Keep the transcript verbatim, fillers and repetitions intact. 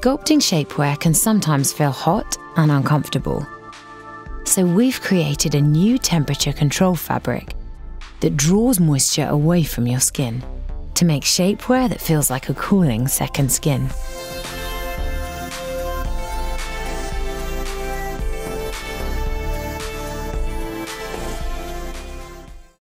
sculpting shapewear can sometimes feel hot and uncomfortable. So we've created a new temperature control fabric that draws moisture away from your skin to make shapewear that feels like a cooling second skin.